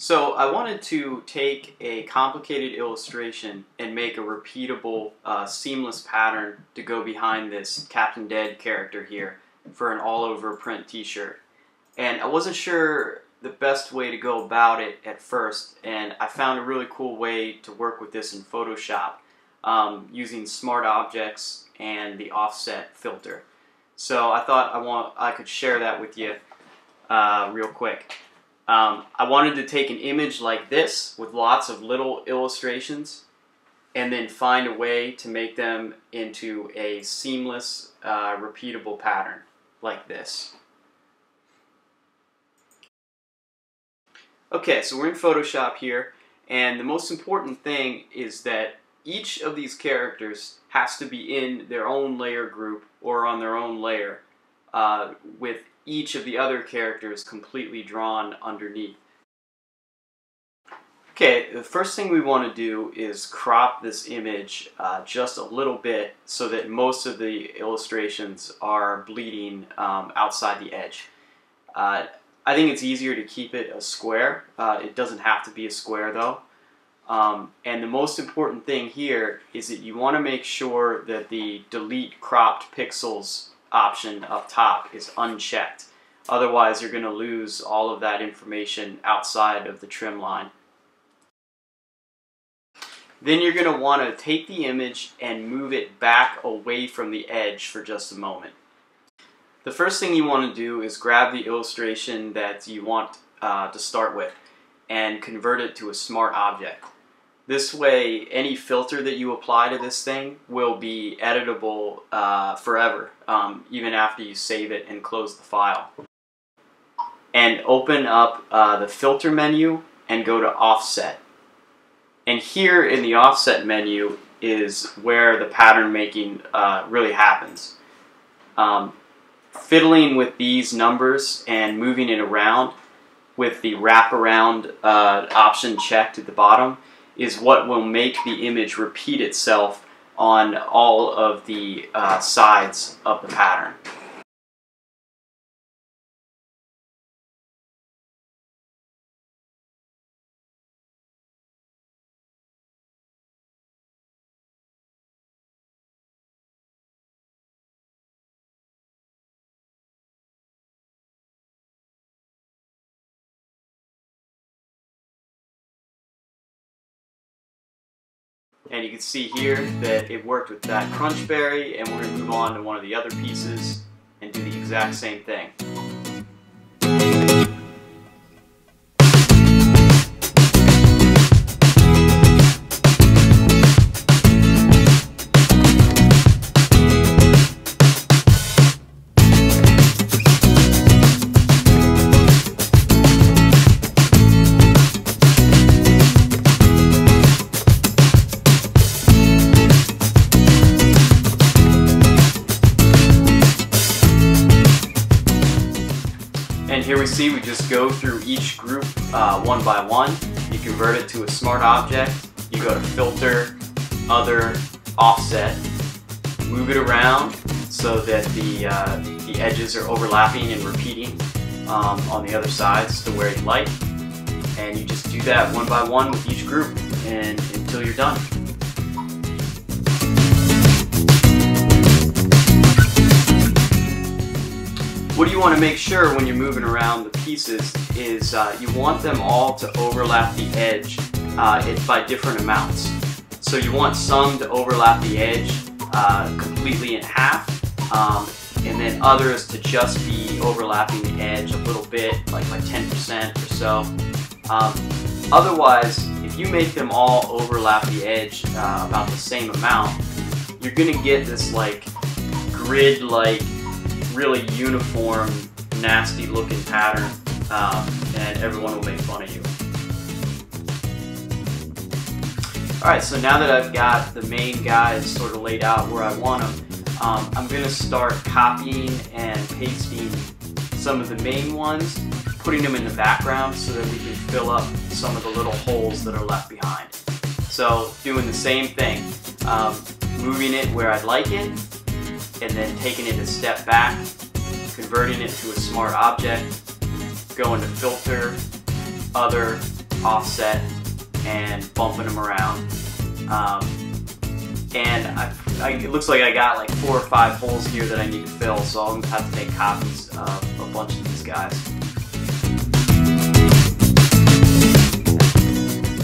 So I wanted to take a complicated illustration and make a repeatable, seamless pattern to go behind this Captain Dead character here for an all-over print t-shirt. And I wasn't sure the best way to go about it at first, and I found a really cool way to work with this in Photoshop using Smart Objects and the offset filter. So I thought I could share that with you real quick. I wanted to take an image like this with lots of little illustrations and then find a way to make them into a seamless, repeatable pattern like this. Okay, so we're in Photoshop here, and the most important thing is that each of these characters has to be in their own layer group or on their own layer with each of the other characters completely drawn underneath. Okay, the first thing we want to do is crop this image just a little bit so that most of the illustrations are bleeding outside the edge. I think it's easier to keep it a square. It doesn't have to be a square though. And the most important thing here is that you want to make sure that the delete cropped pixels option up top is unchecked. Otherwise, you're going to lose all of that information outside of the trim line. Then you're going to want to take the image and move it back away from the edge for just a moment. The first thing you want to do is grab the illustration that you want to start with and convert it to a smart object. This way, any filter that you apply to this thing will be editable forever, even after you save it and close the file. And open up the filter menu and go to offset. And here in the offset menu is where the pattern making really happens. Fiddling with these numbers and moving it around with the wraparound option checked at the bottom is what will make the image repeat itself on all of the sides of the pattern. And you can see here that it worked with that crunch berry, and we're going to move on to one of the other pieces and do the exact same thing. Here we see we just go through each group one by one. You convert it to a smart object, you go to filter, other, offset, move it around so that the edges are overlapping and repeating on the other sides to where you like, and you just do that one by one with each group and until you're done. What you want to make sure when you're moving around the pieces is you want them all to overlap the edge by different amounts. So you want some to overlap the edge completely in half, and then others to just be overlapping the edge a little bit, like by 10% or so. Otherwise, if you make them all overlap the edge about the same amount, you're going to get this like grid-like, really uniform, nasty looking pattern, and everyone will make fun of you. Alright, so now that I've got the main guys sort of laid out where I want them, I'm going to start copying and pasting some of the main ones, putting them in the background so that we can fill up some of the little holes that are left behind. So, doing the same thing, moving it where I'd like it, and then taking it a step back, converting it to a smart object, going to filter, other, offset and bumping them around. And it looks like I got like 4 or 5 holes here that I need to fill, so I'll have to take copies of a bunch of these guys.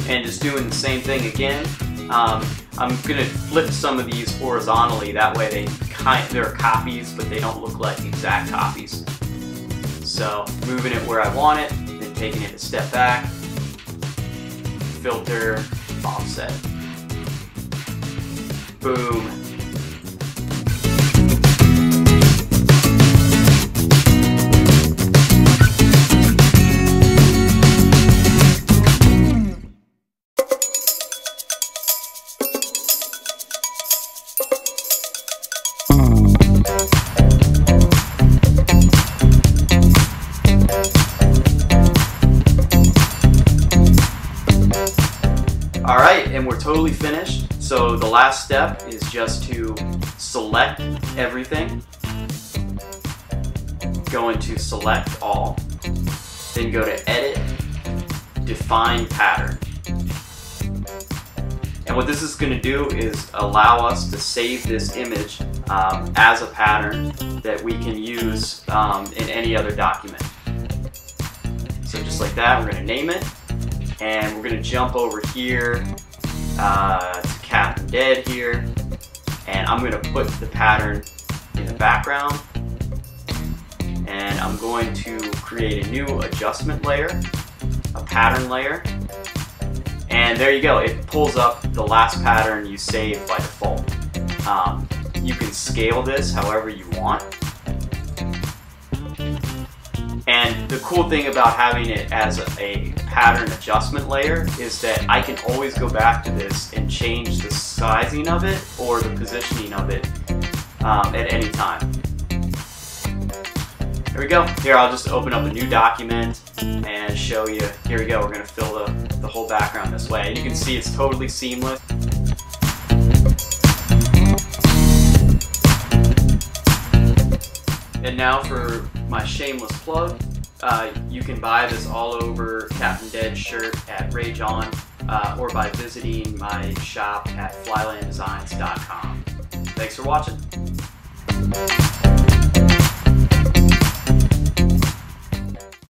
And just doing the same thing again. I'm gonna flip some of these horizontally, that way they're copies, but they don't look like exact copies. So moving it where I want it, then taking it a step back, filter, offset. Boom. All right, and we're totally finished. So the last step is just to select everything, go into select all, then go to edit, define pattern. And what this is going to do is allow us to save this image as a pattern that we can use in any other document. So just like that, we're going to name it, and we're going to jump over here to Captain Dead here, and I'm going to put the pattern in the background, and I'm going to create a new adjustment layer, a pattern layer, and there you go. It pulls up the last pattern you saved by default. You can scale this however you want. And the cool thing about having it as a pattern adjustment layer is that I can always go back to this and change the sizing of it or the positioning of it at any time. There we go. Here, I'll just open up a new document and show you. Here we go. We're going to fill the whole background this way. And you can see it's totally seamless. And now for my shameless plug, you can buy this all over Captain Dead shirt at Rage On or by visiting my shop at flylanddesigns.com. Thanks for watching.